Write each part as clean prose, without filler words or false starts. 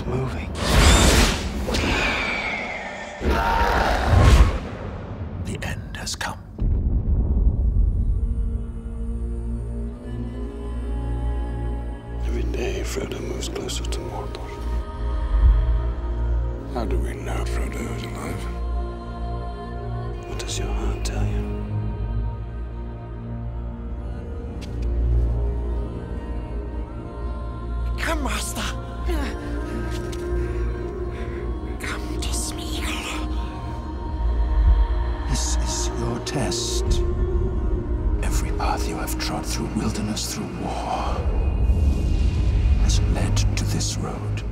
is moving. The end has come. Every day, Frodo moves closer to Mordor. How do we know Frodo is alive? What does your heart tell you? Come, Master. Come to Smeagol. This is your test. Every path you have trod through wilderness, through war, has led to this road.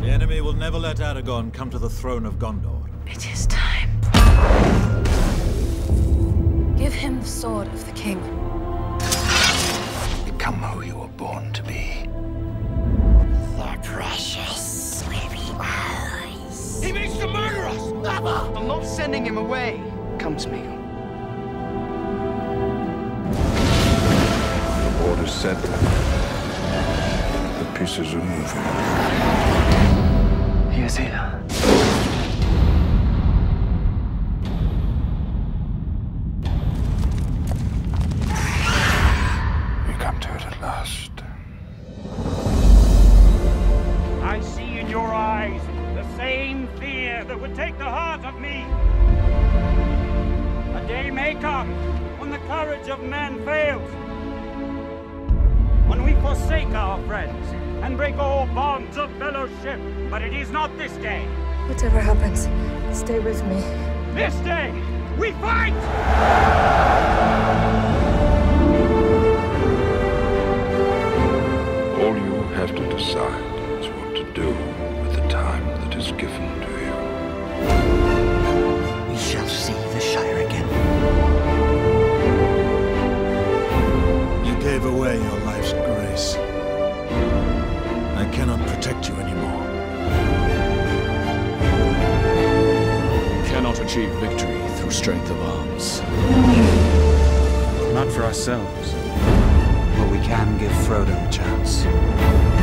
The enemy will never let Aragorn come to the throne of Gondor. It is time. Give him the sword of the king. Come who you were born to be. The precious sleepy hours. He means to murder us! Never! I'm not sending him away. Come, Smeagol. The order's set. The pieces are moving. He is here. I see in your eyes the same fear that would take the heart of me. A day may come when the courage of man fails, when we forsake our friends and break all bonds of fellowship. But it is not this day. Whatever happens, stay with me. This day, we fight! Have to decide is what to do with the time that is given to you. We shall see the Shire again. You gave away your life's grace. I cannot protect you anymore. We cannot achieve victory through strength of arms. Not for ourselves. But we can give Frodo a chance.